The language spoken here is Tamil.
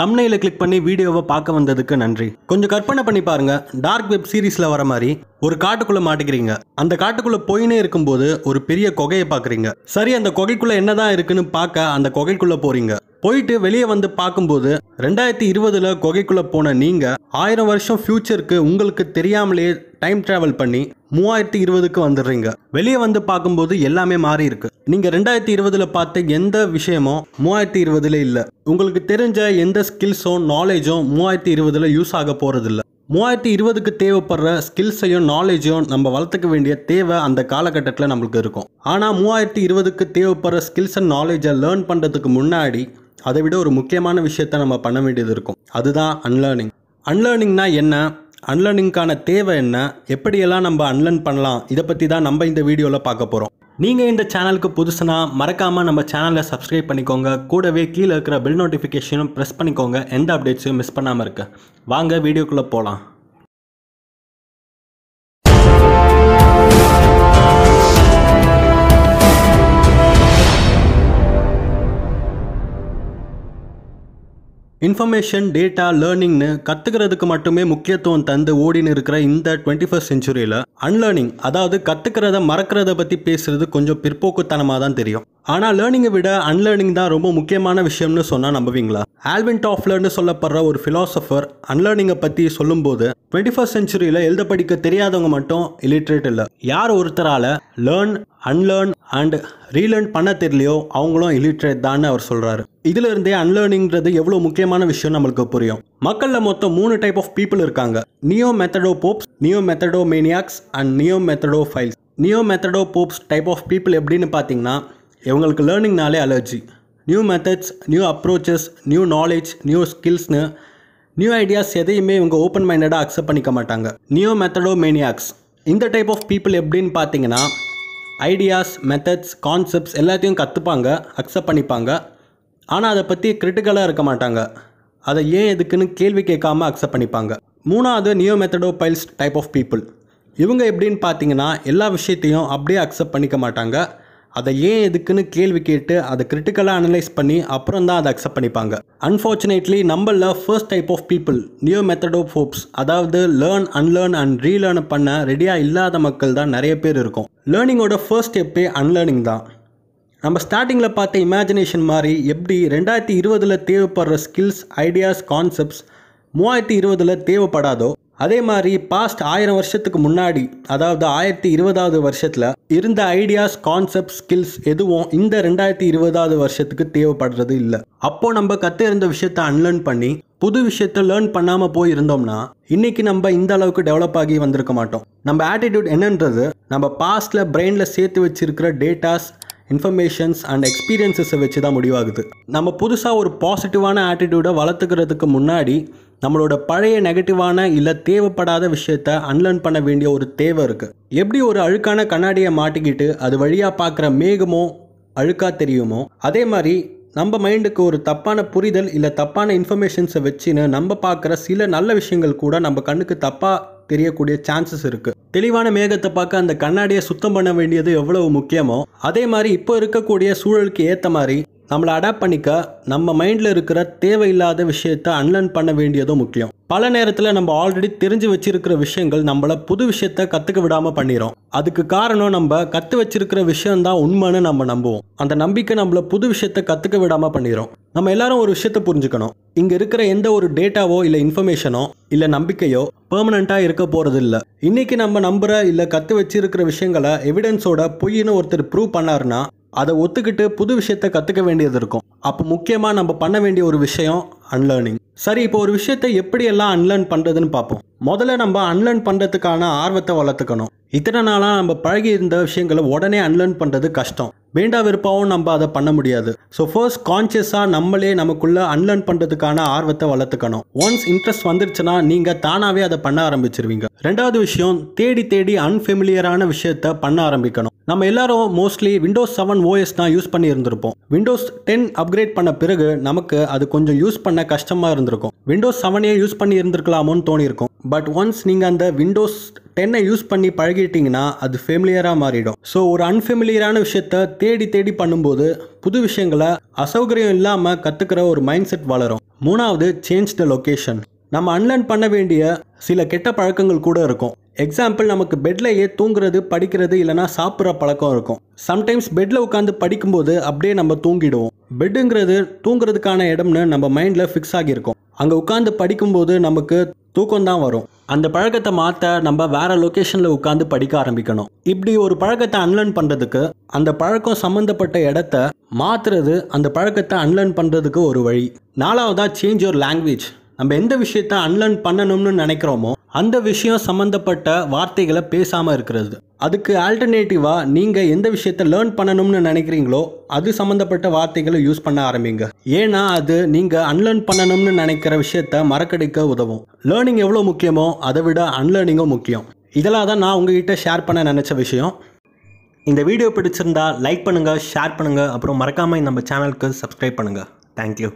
தம்ப்நெயிலை கிளிக் பண்ணி வீடியோவை பார்க்க வந்ததுக்கு நன்றி. கொஞ்சம் கற்பனை பண்ணி பாருங்க, டார்க் வெப் சீரீஸ்ல வர மாதிரி ஒரு காட்டுக்குள்ள மாட்டிக்கிறீங்க. அந்த காட்டுக்குள்ள போயினே இருக்கும்போது ஒரு பெரிய குகையை பார்க்குறீங்க. சரி, அந்த குகைக்குள்ள என்னதான் இருக்குன்னு பார்க்க அந்த குகைக்குள்ள போறீங்க. போயிட்டு வெளியே வந்து பார்க்கும்போது 2020 குகைக்குள்ள போன நீங்க 1000 வருஷம் ஃபியூச்சருக்கு உங்களுக்கு தெரியாமலே டைம் டிராவல் பண்ணி 3020க்கு வந்துடுறீங்க. வெளியே வந்து பார்க்கும்போது எல்லாமே மாறி இருக்கு. நீங்க 2020 பார்த்த எந்த விஷயமும் 3020 இல்லை. உங்களுக்கு தெரிஞ்ச எந்த ஸ்கில்ஸும் நாலேஜும் 3020 யூஸ் ஆக போறது இல்லை. 3020க்கு தேவைப்படுற ஸ்கில்ஸையும் நாலேஜையும் நம்ம வளர்த்துக்க வேண்டிய தேவை அந்த காலகட்டத்தில் நம்மளுக்கு இருக்கும். ஆனால் 3020க்கு தேவைப்படுற ஸ்கில்ஸ் அண்ட் நாலேஜை லேர்ன் பண்ணுறதுக்கு முன்னாடி அதை விட ஒரு முக்கியமான விஷயத்தை நம்ம பண்ண வேண்டியது இருக்கும். அதுதான் அன்லேர்னிங். அன்லேர்னிங்னா என்ன, அன்லேர்னிங்கான தேவை என்ன, எப்படியெல்லாம் நம்ம அன்லேர்ன் பண்ணலாம், இதை பற்றி தான் நம்ம இந்த வீடியோவில் பார்க்க போகிறோம். நீங்கள் இந்த சேனலுக்கு புதுசுனா மறக்காமல் நம்ம சேனலை சப்ஸ்கிரைப் பண்ணிக்கோங்க. கூடவே கீழே இருக்கிற பெல் நோட்டிஃபிகேஷனும் ப்ரெஸ் பண்ணிக்கோங்க, எந்த அப்டேட்ஸையும் மிஸ் பண்ணாமல் இருக்க. வாங்க வீடியோக்குள்ளே போகலாம். இன்ஃபர்மேஷன், டேட்டா, லேர்னிங்னு கற்றுக்கிறதுக்கு மட்டுமே முக்கியத்துவம் தந்து ஓடின்னு இருக்கிற இந்த 21st செஞ்சுரியில் அன்லேர்னிங், அதாவது கற்றுக்கிறத மறக்கிறத பற்றி பேசுகிறது கொஞ்சம் பிற்போக்குத்தனமாக தான் தெரியும். ஆனால் லேர்னிங்கை விட அன்லேர்னிங் தான் ரொம்ப முக்கியமான விஷயம்னு சொன்னால் நம்புவீங்களா? ஆல்வின் டாஃப்லர்னு சொல்லப்படுற ஒரு ஃபிலாசபர் அன்லேர்னிங்கை பற்றி சொல்லும்போது 21st செஞ்சுரியில் எழுத படிக்க தெரியாதவங்க மட்டும் இல்லிட்ரேட் இல்லை, யார் ஒருத்தரால் லேர்ன், அன்லேர்ன் அண்ட் ரீலேர்ன் பண்ண தெரியலையோ அவங்களும் இல்லிட்ரேட் தான்னு அவர் சொல்கிறாரு. இதிலிருந்தே அன்லேர்னிங்கிறது எவ்வளோ முக்கியமான விஷயம் நம்மளுக்கு புரியும். மக்களில் மொத்தம் 3 டைப் ஆஃப் பீப்புள் இருக்காங்க: neo மெத்தடோ Pope's, neo மெத்தடோ maniacs and neo மெத்தடோ files. Neo மெத்தடோ Pope's type of people எப்படின்னு பார்த்தீங்கன்னா, இவங்களுக்கு லேர்னிங்னாலே allergy. New methods, new approaches, new knowledge, new ஸ்கில்ஸ்னு நியூ ஐடியாஸ் எதையுமே இவங்க ஓப்பன் மைண்டடாக அக்செப்ட் பண்ணிக்க மாட்டாங்க. நியோ மெத்தடோ மேனியாக்ஸ் இந்த டைப் ஆஃப் பீப்புள் எப்படின்னு பார்த்தீங்கன்னா, ஐடியாஸ், மெத்தட்ஸ், கான்செப்ட்ஸ் எல்லாத்தையும் கற்றுப்பாங்க, அக்செப்ட் பண்ணிப்பாங்க. ஆனால் அதை பற்றி கிரிட்டிக்கலாக இருக்க மாட்டாங்க, அதை ஏன் எதுக்குன்னு கேள்வி கேட்காம அக்செப்ட் பண்ணிப்பாங்க. 3வது neo மெத்தடோ files type of people. இவங்க எப்படின்னு பார்த்தீங்கன்னா, எல்லா விஷயத்தையும் அப்படியே அக்செப்ட் பண்ணிக்க மாட்டாங்க, அதை ஏன் எதுக்குன்னு கேள்வி கேட்டு அதை கிரிட்டிக்கலாக அனலைஸ் பண்ணி அப்புறம் தான் அதை அக்செப்ட் பண்ணிப்பாங்க. அன்ஃபார்ச்சுனேட்லி நம்மள first type of people, neo மெத்தடோ ஃபோப்ஸ், அதாவது லேர்ன், அன்லேர்ன் அண்ட் ரீலேர்ன் பண்ண ரெடியாக இல்லாத மக்கள் தான் நிறைய பேர் இருக்கும். லேர்னிங்கோட ஃபர்ஸ்ட் ஸ்டெப்பே அன்லேர்னிங் தான். நம்ம ஸ்டார்டிங்கில் பார்த்த இமேஜினேஷன் மாதிரி எப்படி 2020 தேவைப்படுற ஸ்கில்ஸ், ஐடியாஸ், கான்செப்ட்ஸ் 3020 தேவைப்படாதோ, அதே மாதிரி பாஸ்ட் 1000 வருஷத்துக்கு முன்னாடி, அதாவது 1020வது வருஷத்தில் இருந்த ஐடியாஸ், கான்செப்ட், ஸ்கில்ஸ் எதுவும் இந்த 2020வது வருஷத்துக்கு தேவைப்படுறது இல்லை. அப்போது நம்ம கற்று இருந்த விஷயத்தை அன்லேர்ன் பண்ணி புது விஷயத்தை லேர்ன் பண்ணாமல் போய் இருந்தோம்னா இன்றைக்கி நம்ம இந்த அளவுக்கு டெவலப் ஆகி வந்திருக்க மாட்டோம். நம்ம ஆட்டிடியூட் என்னன்றது நம்ம பாஸ்ட்டில் பிரெயினில் சேர்த்து வச்சுருக்கிற டேட்டாஸ், இன்ஃபர்மேஷன்ஸ் அண்ட் எக்ஸ்பீரியன்ஸஸை வச்சு தான் முடிவாகுது. நம்ம புதுசாக ஒரு பாசிட்டிவான ஆட்டிடியூடை வளர்த்துக்கிறதுக்கு முன்னாடி நம்மளோட பழைய நெகட்டிவான இல்லை தேவைப்படாத விஷயத்தை அன்லேர்ன் பண்ண வேண்டிய ஒரு தேவை இருக்குது. எப்படி ஒரு அழுக்கான கண்ணாடியை மாட்டிக்கிட்டு அது வழியாக பார்க்குற மேகமோ அழுக்காக தெரியுமோ, அதே மாதிரி நம்ம மைண்டுக்கு ஒரு தப்பான புரிதல் இல்லை தப்பான இன்ஃபர்மேஷன்ஸை வச்சுன்னு நம்ம பார்க்குற சில நல்ல விஷயங்கள் கூட நம்ம கண்ணுக்கு தப்பாக தெரியக்கூடிய சான்சஸ் இருக்குது. தெளிவான மேகத்தை பார்க்க அந்த கண்ணாடியை சுத்தம் பண்ண வேண்டியது எவ்வளவு முக்கியமோ, அதே மாதிரி இப்போ இருக்கக்கூடிய சூழலுக்கு ஏற்ற மாதிரி நம்மளை அடாப்ட் பண்ணிக்க நம்ம மைண்டில் இருக்கிற தேவையில்லாத விஷயத்தை அன்லேர்ன் பண்ண வேண்டியதும் முக்கியம். பல நேரத்தில் நம்ம ஆல்ரெடி தெரிஞ்சு வச்சுருக்கிற விஷயங்கள் நம்மளை புது விஷயத்தை கற்றுக்க விடாமல் பண்ணிடும். அதுக்கு காரணம் நம்ம கற்று வச்சிருக்கிற விஷயந்தான் உண்மைன்னு நம்ம நம்புவோம். அந்த நம்பிக்கை நம்மளை புது விஷயத்தை கற்றுக்க விடாமல் பண்ணிடும். நம்ம எல்லாரும் ஒரு விஷயத்தை புரிஞ்சுக்கணும், இங்கே இருக்கிற எந்த ஒரு டேட்டாவோ இல்லை இன்ஃபர்மேஷனோ இல்லை நம்பிக்கையோ பெர்மனண்ட்டாக இருக்க போகிறது இல்லை. இன்றைக்கி நம்ம நம்புகிற இல்லை கற்று வச்சிருக்கிற விஷயங்களை எவிடன்ஸோட பொய்ன்னு ஒருத்தர் ப்ரூவ் பண்ணாருன்னா அதை ஒத்துக்கிட்டு புது விஷயத்தை கற்றுக்க வேண்டியது இருக்கும். அப்போ முக்கியமாக நம்ம பண்ண வேண்டிய ஒரு விஷயம் அன்லேர்னிங். சரி, இப்போ ஒரு விஷயத்தை எப்படியெல்லாம் அன்லேர்ன் பண்ணுறதுன்னு பார்ப்போம். முதல்ல நம்ம அன்லேர்ன் பண்ணுறதுக்கான ஆர்வத்தை வளர்த்துக்கணும். இத்தனை நாளாக நம்ம பழகி இருந்த விஷயங்களை உடனே அன்லேர்ன் பண்ணுறது கஷ்டம், வேண்டா விருப்பாவும் நம்ம அதை பண்ண முடியாது. ஸோ ஃபர்ஸ்ட் கான்ஷியஸாக நம்மளே நமக்குள்ளே அன்லேர்ன் பண்ணுறதுக்கான ஆர்வத்தை வளர்த்துக்கணும். ஒன்ஸ் இன்ட்ரெஸ்ட் வந்துருச்சுன்னா நீங்கள் தானாகவே அதை பண்ண ஆரம்பிச்சிருவீங்க. 2வது விஷயம், தேடி தேடி அன்ஃபெமிலியரான விஷயத்தை பண்ண ஆரம்பிக்கணும். நம்ம எல்லாரும் மோஸ்ட்லி விண்டோஸ் 7 OS தான் யூஸ் பண்ணி இருந்திருப்போம். விண்டோஸ் 10 அப்கிரேட் பண்ண பிறகு நமக்கு அது கொஞ்சம் யூஸ் பண்ண கஷ்டமா இருந்திருக்கும். விண்டோஸ் 7 யூஸ் பண்ணி இருந்திருக்கலாமோன்னு தோணியிருக்கும். பட் ஒன்ஸ் நீங்கள் அந்த விண்டோஸ் 10 யூஸ் பண்ணி பழகிட்டீங்கன்னா அது ஃபெமிலியராக மாறிடும். ஸோ ஒரு அன்ஃபெமிலியரான விஷயத்தை தேடி தேடி பண்ணும்போது புது விஷயங்களை அசௌகரியம் இல்லாமல் கற்றுக்கிற ஒரு மைண்ட் செட் வளரும். மூணாவது, சேஞ்ச் த லொக்கேஷன். நம்ம அன்லேர்ன் பண்ண வேண்டிய சில கெட்ட பழக்கங்கள் கூட இருக்கும். எக்ஸாம்பிள், நமக்கு பெட்லேயே தூங்குறது, படிக்கிறது, இல்லைனா சாப்பிட்ற பழக்கம் இருக்கும். சம்டைம்ஸ் பெட்டில் உட்காந்து படிக்கும்போது அப்படியே நம்ம தூங்கிடுவோம். பெட்டுங்கிறது தூங்குறதுக்கான இடம்னு நம்ம மைண்டில் ஃபிக்ஸ் ஆகியிருக்கும். அங்கே உட்காந்து படிக்கும்போது நமக்கு தூக்கம்தான் வரும். அந்த பழக்கத்தை மாற்ற நம்ம வேறு லொக்கேஷனில் உட்காந்து படிக்க ஆரம்பிக்கணும். இப்படி ஒரு பழக்கத்தை அன்லேர்ன் பண்ணுறதுக்கு அந்த பழக்கம் சம்மந்தப்பட்ட இடத்த மாற்றுறது அந்த பழக்கத்தை அன்லேர்ன் பண்ணுறதுக்கு ஒரு வழி. நாலாவதாக, சேஞ்ச் யுவர் லாங்குவேஜ். நம்ம எந்த விஷயத்தை அன்லேர்ன் பண்ணணும்னு நினைக்கிறோமோ அந்த விஷயம் சம்மந்தப்பட்ட வார்த்தைகளை பேசாமல் இருக்கிறது. அதுக்கு ஆல்டர்னேட்டிவாக நீங்கள் எந்த விஷயத்தை லேர்ன் பண்ணணும்னு நினைக்கிறீங்களோ அது சம்மந்தப்பட்ட வார்த்தைகளை யூஸ் பண்ண ஆரம்பிங்க. ஏன்னா அது நீங்கள் அன்லேர்ன் பண்ணணும்னு நினைக்கிற விஷயத்தை மறக்கடிக்க உதவும். லேர்னிங் எவ்வளோ முக்கியமோ அதை விட அன்லேர்னிங்கும் முக்கியம். இதெல்லாம் தான் நான் உங்ககிட்ட ஷேர் பண்ண நினச்ச விஷயம். இந்த வீடியோ பிடிச்சிருந்தா லைக் பண்ணுங்கள், ஷேர் பண்ணுங்கள், அப்புறம் மறக்காமல் நம்ம சேனலுக்கு சப்ஸ்கிரைப் பண்ணுங்கள். தேங்க்யூ.